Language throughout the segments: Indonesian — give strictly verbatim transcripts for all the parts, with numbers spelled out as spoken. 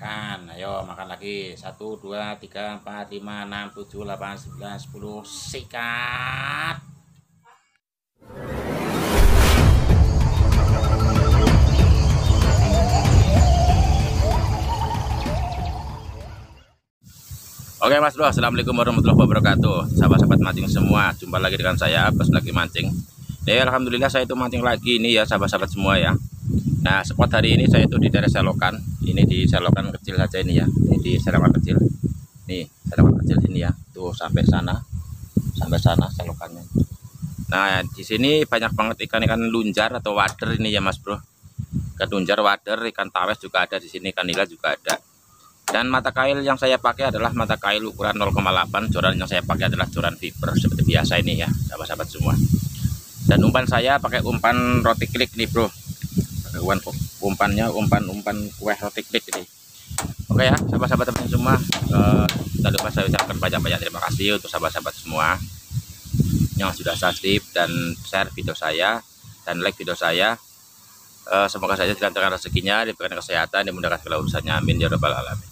makan. Ayo makan lagi. Satu, dua, tiga, empat, lima, enam, tujuh, delapan, sembilan, sepuluh. Sikat. Oke mas bro, assalamualaikum warahmatullahi wabarakatuh. Sahabat-sahabat mancing semua, jumpa lagi dengan saya Abas lagi mancing. Ya alhamdulillah saya itu mancing lagi ini ya sahabat-sahabat semua ya. Nah spot hari ini saya itu di daerah selokan. Ini di selokan kecil saja ini ya. Ini di selokan kecil. Nih selokan kecil ini ya. Tuh sampai sana, sampai sana selokannya. Nah di sini banyak banget ikan-ikan lunjar atau wader ini ya mas bro. Ikan lunjar, wader, ikan tawes juga ada di sini, ikan nila juga ada. Dan mata kail yang saya pakai adalah mata kail ukuran nol koma delapan. Joran yang saya pakai adalah joran fiber seperti biasa ini ya sahabat-sahabat semua. Dan umpan saya pakai umpan roti klik nih bro. Umpan umpannya umpan-umpan kue roti klik ini. Oke ya sahabat-sahabat semua, eh, jangan lupa saya ucapkan banyak-banyak terima kasih untuk sahabat-sahabat semua yang sudah subscribe dan share video saya dan like video saya. Uh, semoga saja dilancarkan rezekinya, diberikan kesehatan, dimudahkan segala urusannya, amin ya rabbal alamin.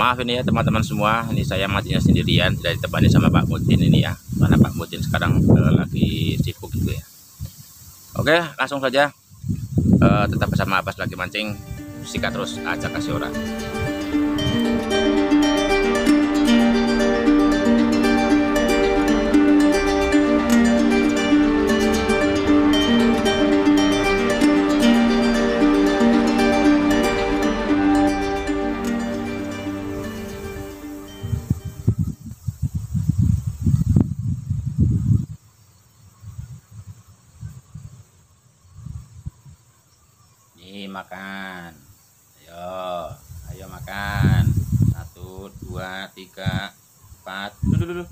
Maaf ini ya teman-teman semua, ini saya mancingnya sendirian, tidak ditemani sama Pak Mutin ini ya, karena Pak Mutin sekarang uh, lagi sibuk gitu ya. Oke, langsung saja, uh, tetap bersama Abas lagi mancing, sikat terus, ajak kasih orang. Makan, ayo, ayo makan. Satu, dua, tiga, empat. Duh, duh, duh.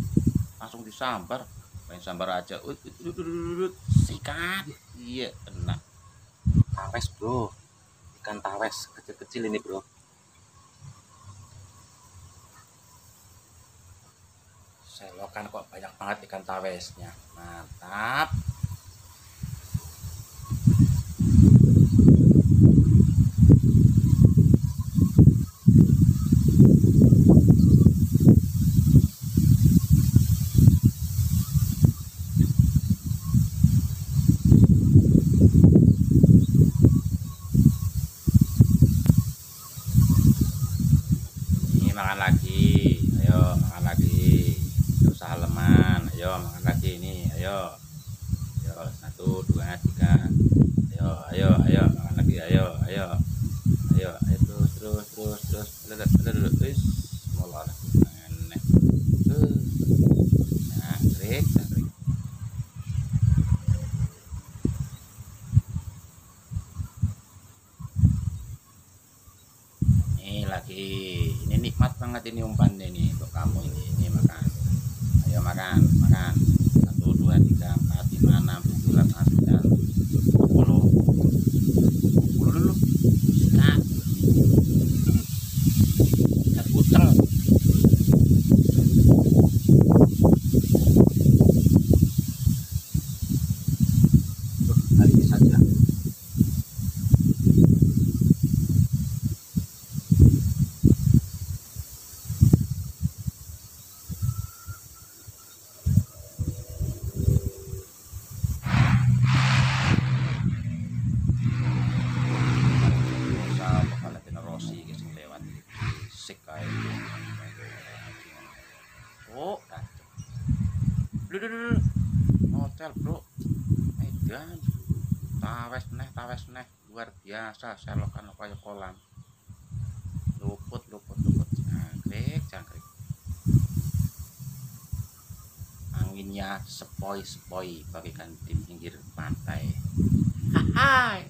Langsung disambar, main sambar aja. Duh, duh, duh, duh. Sikat, iya enak. Tawes bro, ikan tawes kecil-kecil ini bro. Selokan kok banyak banget ikan tawesnya, mantap. Makan lagi, ayo makan lagi, usaha leman, ayo makan lagi ini, ayo, ayo satu, dua, tiga, ayo, ayo, ayo makan lagi, ayo, ayo, ayo, ayo terus, terus, terus, terus, terus, terus, terus, mulai, enak, terus, nah, trik, trik. Ini lagi. Nikmat banget ini umpannya ini untuk kamu ini, ini makan, ayo makan, makan. Satu, dua, tiga, empat, lima, enam, tujuh, delapan, sembilan, sepuluh, sepuluh dulu, sikat, sikat utang. Kali ini saja. Hotel bro, edan, tawes neh, tawes neh, luar biasa, selokan kayak kolam, luput, luput, luput, jangkrik, jangkrik, anginnya sepoi, sepoi, bagikan di pinggir pantai, hai,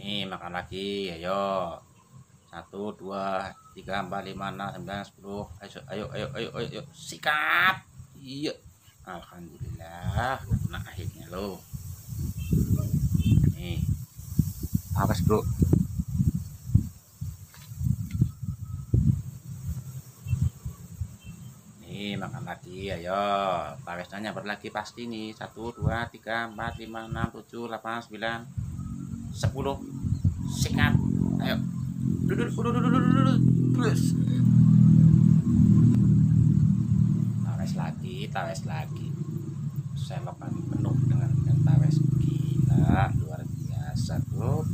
nih makan lagi, ayo, satu, dua. Tiga, empat, lima, enam, sembilan, sepuluh. Ayo, ayo, ayo, ayo, sikat. Iya, alhamdulillah. Nah, akhirnya lo. Nih, awas bro. Nih, makan lagi, ayo. Tawesnya nyabar lagi pasti nih. Satu, dua, tiga, empat, lima, enam, tujuh, delapan, sembilan, sepuluh. sikat. Ayo. Duduk, duduk, duduk, duduk, duduk. Terus. Tawes lagi, tawes lagi. Selokan penuh dengan tawes, gila, luar biasa tuh.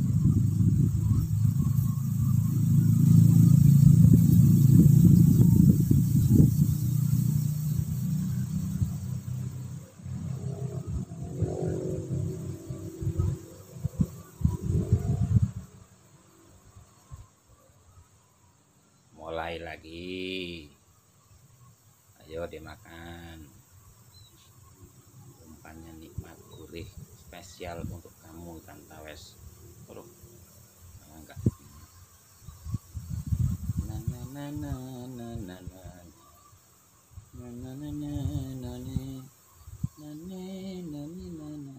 Mulai lagi, ayo dimakan. Umpannya nikmat, gurih, spesial untuk kamu ikan tawes. Turut, enggak. Na na na na na na na na na na na na na na na na.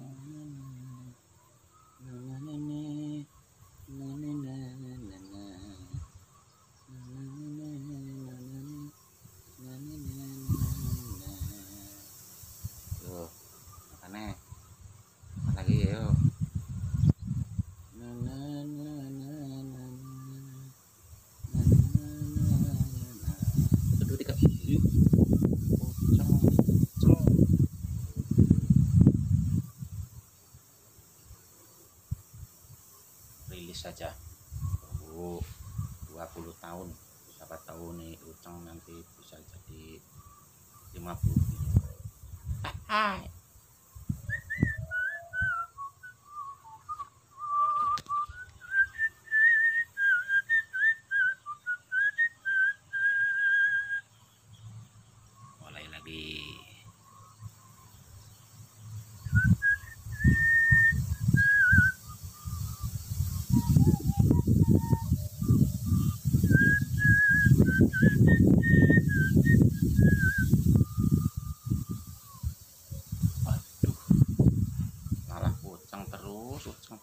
Rilis saja, tunggu dua puluh tahun, siapa tahu nih uceng nanti bisa jadi lima puluh. Ah, ah. Mulai lagi.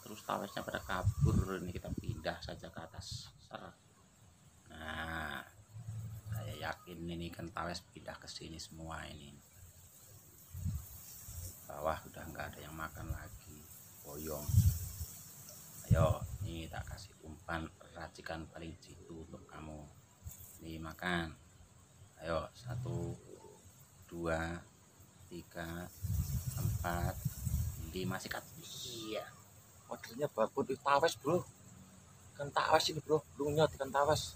Terus tawesnya pada kabur. Ini kita pindah saja ke atas. Nah, saya yakin ini kan tawes pindah ke sini semua. Ini bawah sudah nggak ada yang makan lagi, boyong. Ayo, ini tak kasih umpan racikan paling jitu untuk kamu. Ini makan. Ayo, satu, dua, tiga, empat, lima, sikat. Iya. Modelnya bagus, ikan tawes bro, ikan tawes ini bro, lunyut ikan tawes.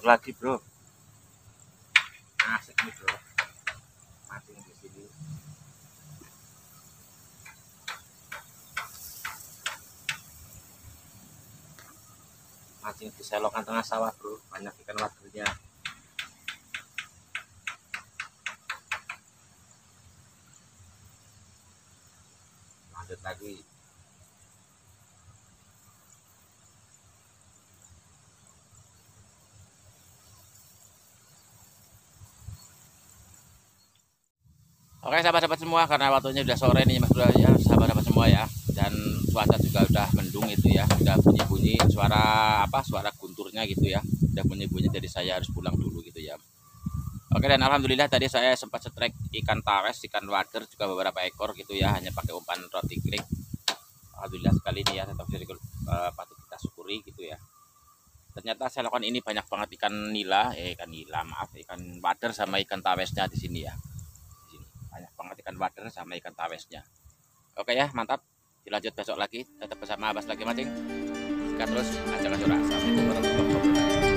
Lagi bro, asik nih bro, matiin di sini. Matiin di selokan tengah sawah bro, banyak ikan wadurnya. Lanjut lagi. Oke sahabat-sahabat semua, karena waktunya sudah sore nih mas bro ya, sahabat-sahabat semua ya, dan cuaca juga udah mendung itu ya, udah bunyi-bunyi suara apa suara gunturnya gitu ya, udah bunyi-bunyi, jadi saya harus pulang dulu gitu ya. Oke, dan alhamdulillah tadi saya sempat setrek ikan tawes, ikan wader juga beberapa ekor gitu ya, hanya pakai umpan roti krik. Alhamdulillah sekali nih ya, tetap bisa uh, patut kita syukuri gitu ya. Ternyata selokan ini banyak banget ikan nila, eh, ikan nila maaf, ikan wader sama ikan tawesnya di sini ya. Banyak banget ikan wader sama ikan tawesnya. Oke ya, mantap. Dilanjut besok lagi, tetap bersama Abas lagi mancing. Sikat terus, aja nggak curah. Assalamualaikum warahmatullahi wabarakatuh.